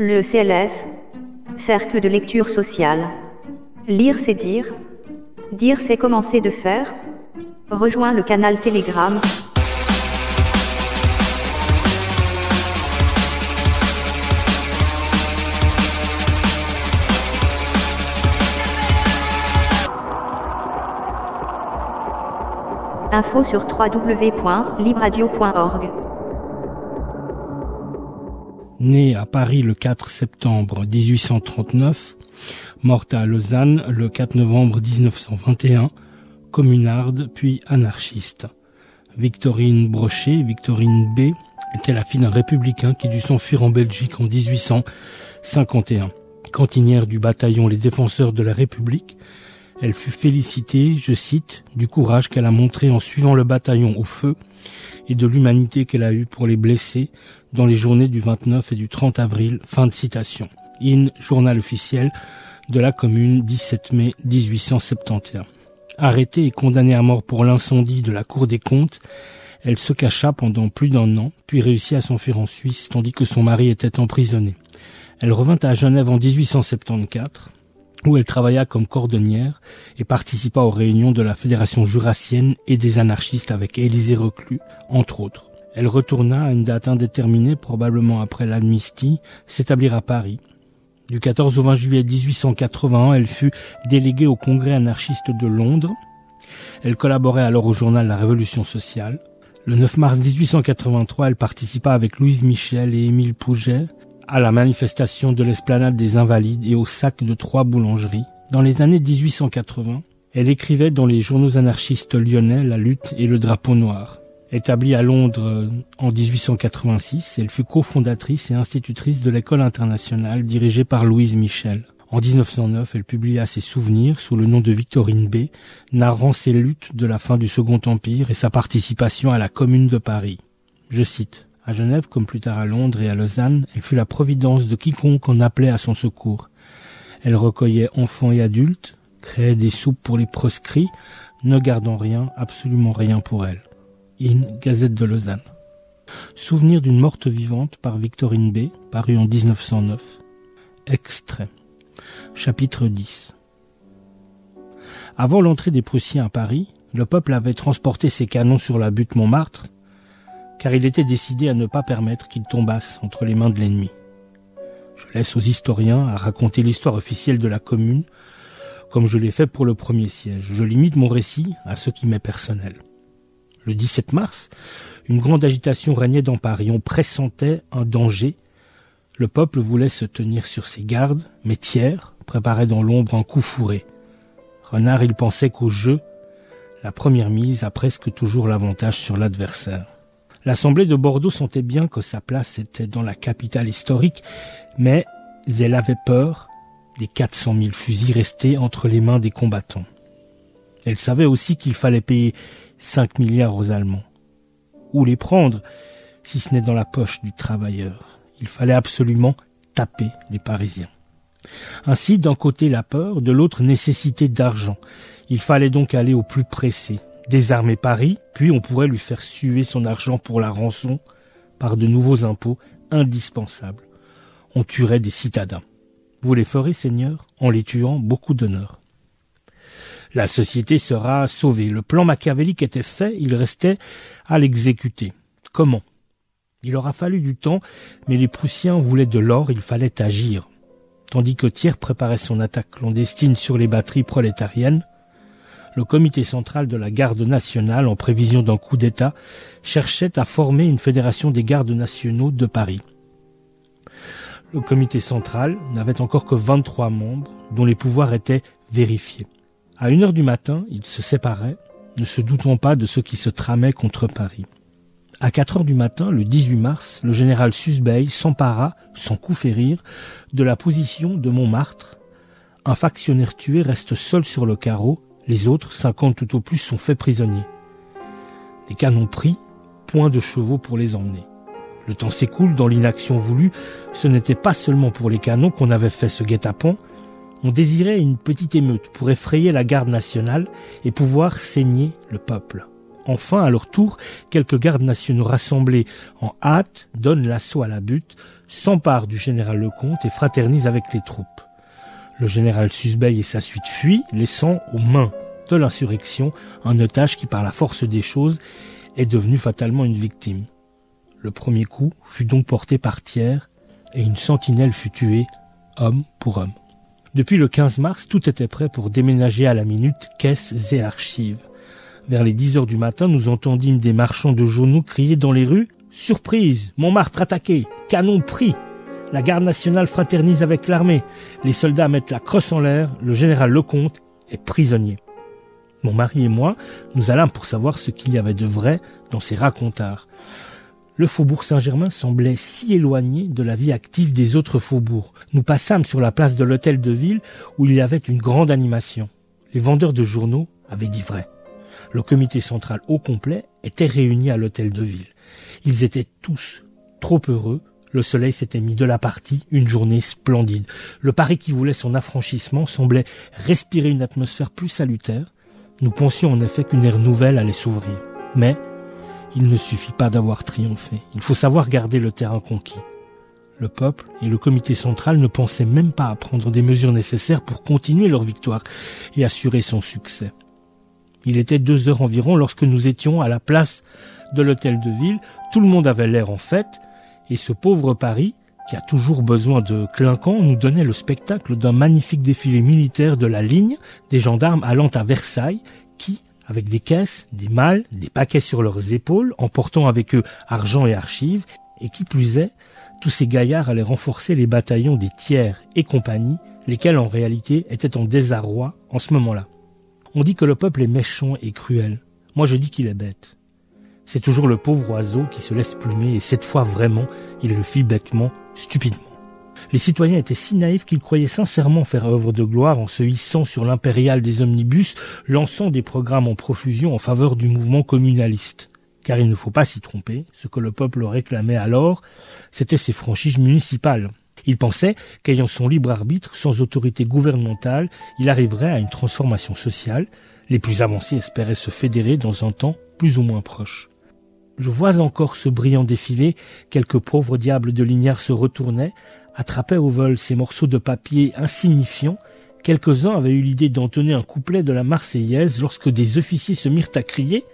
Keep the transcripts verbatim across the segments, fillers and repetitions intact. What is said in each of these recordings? Le C L S, Cercle de lecture sociale. Lire c'est dire. Dire c'est commencer de faire. Rejoins le canal Telegram. Info sur w w w point libradio point org. Née à Paris le quatre septembre dix-huit cent trente-neuf, morte à Lausanne le quatre novembre dix-neuf cent vingt et un, communarde puis anarchiste. Victorine Brochet, Victorine B, était la fille d'un républicain qui dut s'enfuir en Belgique en dix-huit cent cinquante et un. Cantinière du bataillon Les Défenseurs de la République, elle fut félicitée, je cite, du courage qu'elle a montré en suivant le bataillon au feu et de l'humanité qu'elle a eue pour les blessés dans les journées du vingt-neuf et du trente avril. Fin de citation. In Journal officiel de la Commune, dix-sept mai dix-huit cent soixante et onze. Arrêtée et condamnée à mort pour l'incendie de la Cour des comptes, elle se cacha pendant plus d'un an, puis réussit à s'enfuir en Suisse tandis que son mari était emprisonné. Elle revint à Genève en dix-huit cent soixante-quatorze. Où elle travailla comme cordonnière et participa aux réunions de la Fédération Jurassienne et des anarchistes avec Élisée Reclus, entre autres. Elle retourna à une date indéterminée, probablement après l'amnistie, s'établir à Paris. Du quatorze au vingt juillet dix-huit cent quatre-vingt-un, elle fut déléguée au Congrès anarchiste de Londres. Elle collaborait alors au journal La Révolution sociale. Le neuf mars dix-huit cent quatre-vingt-trois, elle participa avec Louise Michel et Émile Pouget à la manifestation de l'esplanade des Invalides et au sac de Trois-Boulangeries. Dans les années dix-huit cent quatre-vingt, elle écrivait dans les journaux anarchistes lyonnais La Lutte et Le Drapeau noir. Établie à Londres en dix-huit cent quatre-vingt-six, elle fut cofondatrice et institutrice de l'École internationale dirigée par Louise Michel. En dix-neuf cent neuf, elle publia ses souvenirs sous le nom de Victorine B, narrant ses luttes de la fin du Second Empire et sa participation à la Commune de Paris. Je cite. À Genève, comme plus tard à Londres et à Lausanne, elle fut la providence de quiconque en appelait à son secours. Elle recueillait enfants et adultes, créait des soupes pour les proscrits, ne gardant rien, absolument rien pour elle. In Gazette de Lausanne. Souvenir d'une morte vivante par Victorine B, paru en dix-neuf cent neuf. Extrait. Chapitre dix. Avant l'entrée des Prussiens à Paris, le peuple avait transporté ses canons sur la butte Montmartre, car il était décidé à ne pas permettre qu'ils tombassent entre les mains de l'ennemi. Je laisse aux historiens à raconter l'histoire officielle de la Commune, comme je l'ai fait pour le premier siège. Je limite mon récit à ce qui m'est personnel. Le dix-sept mars, une grande agitation régnait dans Paris. On pressentait un danger. Le peuple voulait se tenir sur ses gardes, mais Thiers préparait dans l'ombre un coup fourré. Renard, il pensait qu'au jeu, la première mise a presque toujours l'avantage sur l'adversaire. L'Assemblée de Bordeaux sentait bien que sa place était dans la capitale historique, mais elle avait peur des quatre cent mille fusils restés entre les mains des combattants. Elle savait aussi qu'il fallait payer cinq milliards aux Allemands. Où les prendre, si ce n'est dans la poche du travailleur? Il fallait absolument taper les Parisiens. Ainsi, d'un côté la peur, de l'autre nécessité d'argent. Il fallait donc aller au plus pressé. Désarmer Paris, puis on pourrait lui faire suer son argent pour la rançon par de nouveaux impôts indispensables. On tuerait des citadins. Vous les ferez, Seigneur, en les tuant, beaucoup d'honneur. La société sera sauvée. Le plan machiavélique était fait, il restait à l'exécuter. Comment? Il aura fallu du temps, mais les Prussiens voulaient de l'or, il fallait agir. Tandis que Thiers préparait son attaque clandestine sur les batteries prolétariennes, le comité central de la garde nationale, en prévision d'un coup d'État, cherchait à former une fédération des gardes nationaux de Paris. Le comité central n'avait encore que vingt-trois membres, dont les pouvoirs étaient vérifiés. À une heure du matin, ils se séparaient, ne se doutant pas de ce qui se tramait contre Paris. À quatre heures du matin, le dix-huit mars, le général Susbeil s'empara, sans coup férir, de la position de Montmartre. Un factionnaire tué reste seul sur le carreau. Les autres, cinquante tout au plus, sont faits prisonniers. Les canons pris, point de chevaux pour les emmener. Le temps s'écoule dans l'inaction voulue. Ce n'était pas seulement pour les canons qu'on avait fait ce guet-apens. On désirait une petite émeute pour effrayer la garde nationale et pouvoir saigner le peuple. Enfin, à leur tour, quelques gardes nationaux rassemblés en hâte donnent l'assaut à la butte, s'empare du général Lecomte et fraternise avec les troupes. Le général Susbeil et sa suite fuient, laissant aux mains de l'insurrection un otage qui, par la force des choses, est devenu fatalement une victime. Le premier coup fut donc porté par Thiers et une sentinelle fut tuée, homme pour homme. Depuis le quinze mars, tout était prêt pour déménager à la minute caisses et archives. Vers les dix heures du matin, nous entendîmes des marchands de journaux crier dans les rues « Surprise ! Montmartre attaqué ! Canon pris ! La garde nationale fraternise avec l'armée. Les soldats mettent la crosse en l'air. Le général Lecomte est prisonnier. » Mon mari et moi, nous allâmes pour savoir ce qu'il y avait de vrai dans ces racontars. Le faubourg Saint-Germain semblait si éloigné de la vie active des autres faubourgs. Nous passâmes sur la place de l'hôtel de ville où il y avait une grande animation. Les vendeurs de journaux avaient dit vrai. Le comité central au complet était réuni à l'hôtel de ville. Ils étaient tous trop heureux. Le soleil s'était mis de la partie, une journée splendide. Le Paris qui voulait son affranchissement semblait respirer une atmosphère plus salutaire. Nous pensions en effet qu'une ère nouvelle allait s'ouvrir. Mais il ne suffit pas d'avoir triomphé. Il faut savoir garder le terrain conquis. Le peuple et le comité central ne pensaient même pas à prendre des mesures nécessaires pour continuer leur victoire et assurer son succès. Il était deux heures environ lorsque nous étions à la place de l'hôtel de ville. Tout le monde avait l'air en fête. Et ce pauvre Paris, qui a toujours besoin de clinquants, nous donnait le spectacle d'un magnifique défilé militaire de la ligne, des gendarmes allant à Versailles, qui, avec des caisses, des malles, des paquets sur leurs épaules, emportant avec eux argent et archives, et qui plus est, tous ces gaillards allaient renforcer les bataillons des Thiers et compagnie, lesquels en réalité étaient en désarroi en ce moment-là. On dit que le peuple est méchant et cruel. Moi je dis qu'il est bête. C'est toujours le pauvre oiseau qui se laisse plumer, et cette fois vraiment, il le fit bêtement, stupidement. Les citoyens étaient si naïfs qu'ils croyaient sincèrement faire œuvre de gloire en se hissant sur l'impériale des omnibus, lançant des programmes en profusion en faveur du mouvement communaliste. Car il ne faut pas s'y tromper, ce que le peuple réclamait alors, c'était ses franchises municipales. Il pensait qu'ayant son libre arbitre, sans autorité gouvernementale, il arriverait à une transformation sociale. Les plus avancés espéraient se fédérer dans un temps plus ou moins proche. Je vois encore ce brillant défilé, quelques pauvres diables de lignards se retournaient, attrapaient au vol ces morceaux de papier insignifiants, quelques-uns avaient eu l'idée d'entonner un couplet de la Marseillaise lorsque des officiers se mirent à crier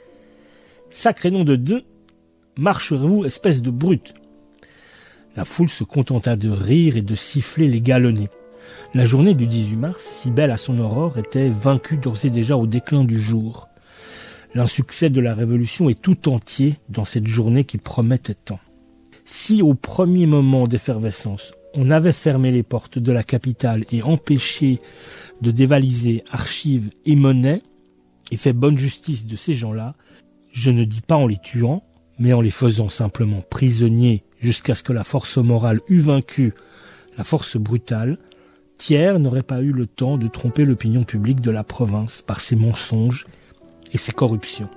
« Sacré nom de Dieu, marcherez-vous, espèce de brute !» La foule se contenta de rire et de siffler les galonnés. La journée du dix-huit mars, si belle à son aurore, était vaincue d'ores et déjà au déclin du jour. L'insuccès de la Révolution est tout entier dans cette journée qui promettait tant. Si au premier moment d'effervescence, on avait fermé les portes de la capitale et empêché de dévaliser archives et monnaies, et fait bonne justice de ces gens-là, je ne dis pas en les tuant, mais en les faisant simplement prisonniers jusqu'à ce que la force morale eût vaincu la force brutale, Thiers n'aurait pas eu le temps de tromper l'opinion publique de la province par ses mensonges et ses corruptions.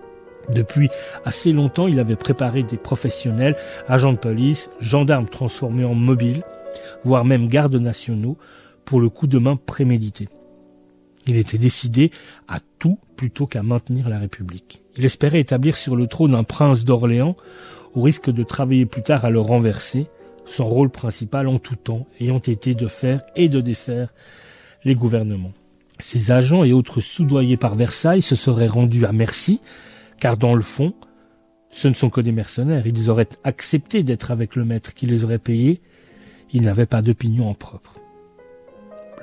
Depuis assez longtemps, il avait préparé des professionnels, agents de police, gendarmes transformés en mobiles, voire même gardes nationaux, pour le coup de main prémédité. Il était décidé à tout plutôt qu'à maintenir la République. Il espérait établir sur le trône un prince d'Orléans, au risque de travailler plus tard à le renverser, son rôle principal en tout temps ayant été de faire et de défaire les gouvernements. Ces agents et autres soudoyés par Versailles se seraient rendus à merci, car dans le fond, ce ne sont que des mercenaires. Ils auraient accepté d'être avec le maître qui les aurait payés. Ils n'avaient pas d'opinion en propre.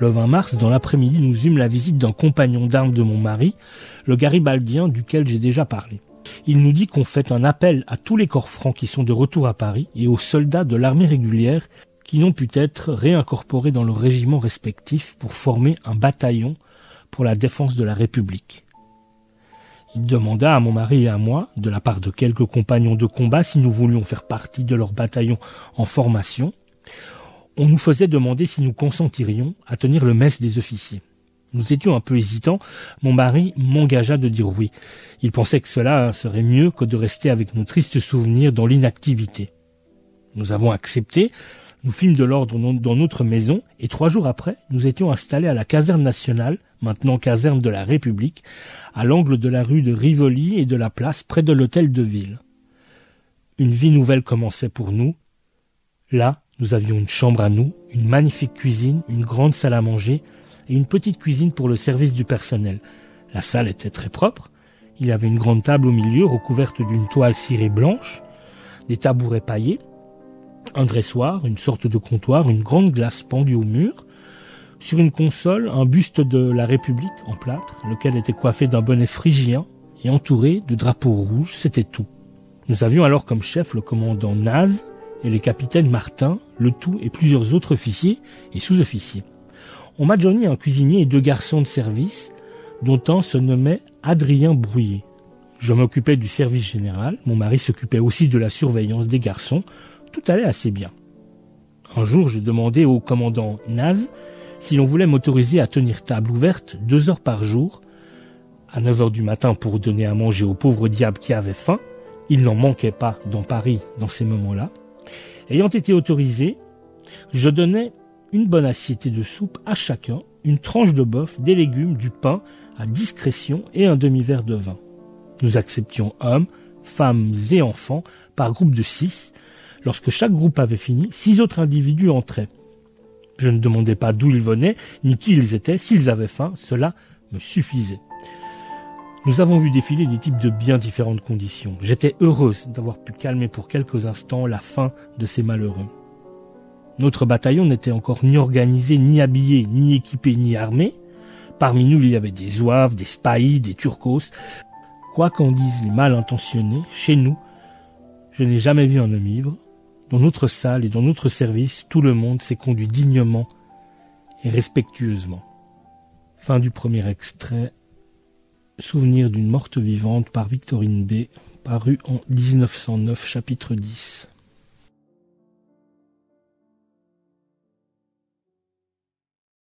Le vingt mars, dans l'après-midi, nous eûmes la visite d'un compagnon d'armes de mon mari, le Garibaldien duquel j'ai déjà parlé. Il nous dit qu'on fait un appel à tous les corps francs qui sont de retour à Paris et aux soldats de l'armée régulière qui n'ont pu être réincorporés dans leurs régiments respectifs pour former un bataillon pour la défense de la République. Il demanda à mon mari et à moi, de la part de quelques compagnons de combat, si nous voulions faire partie de leur bataillon en formation. On nous faisait demander si nous consentirions à tenir le mess des officiers. Nous étions un peu hésitants, mon mari m'engagea de dire oui. Il pensait que cela serait mieux que de rester avec nos tristes souvenirs dans l'inactivité. Nous avons accepté, nous fîmes de l'ordre dans notre maison, et trois jours après, nous étions installés à la caserne nationale, maintenant caserne de la République, à l'angle de la rue de Rivoli et de la place près de l'hôtel de ville. Une vie nouvelle commençait pour nous. Là, Nous avions une chambre à nous, une magnifique cuisine, une grande salle à manger et une petite cuisine pour le service du personnel. La salle était très propre. Il y avait une grande table au milieu recouverte d'une toile cirée blanche, des tabourets paillés, un dressoir, une sorte de comptoir, une grande glace pendue au mur. Sur une console, un buste de la République en plâtre, lequel était coiffé d'un bonnet phrygien et entouré de drapeaux rouges, c'était tout. Nous avions alors comme chef le commandant Naz et les capitaines Martin, le tout et plusieurs autres officiers et sous-officiers. On m'a adjoint un cuisinier et deux garçons de service, dont un se nommait Adrien Brouillet. Je m'occupais du service général, mon mari s'occupait aussi de la surveillance des garçons, tout allait assez bien. Un jour, je demandais au commandant Naz si l'on voulait m'autoriser à tenir table ouverte deux heures par jour, à neuf heures du matin pour donner à manger aux pauvres diables qui avaient faim. Il n'en manquait pas dans Paris dans ces moments-là. Ayant été autorisé, je donnais une bonne assiette de soupe à chacun, une tranche de bœuf, des légumes, du pain, à discrétion et un demi-verre de vin. Nous acceptions hommes, femmes et enfants par groupe de six. Lorsque chaque groupe avait fini, six autres individus entraient. Je ne demandais pas d'où ils venaient, ni qui ils étaient, s'ils avaient faim, cela me suffisait. Nous avons vu défiler des types de bien différentes conditions. J'étais heureuse d'avoir pu calmer pour quelques instants la faim de ces malheureux. Notre bataillon n'était encore ni organisé, ni habillé, ni équipé, ni armé. Parmi nous, il y avait des zouaves, des spahis, des turcos. Quoi qu'en disent les mal intentionnés, chez nous, je n'ai jamais vu un homme ivre. Dans notre salle et dans notre service, tout le monde s'est conduit dignement et respectueusement. Fin du premier extrait. Souvenir d'une morte vivante par Victorine B, paru en dix-neuf cent neuf, chapitre dix.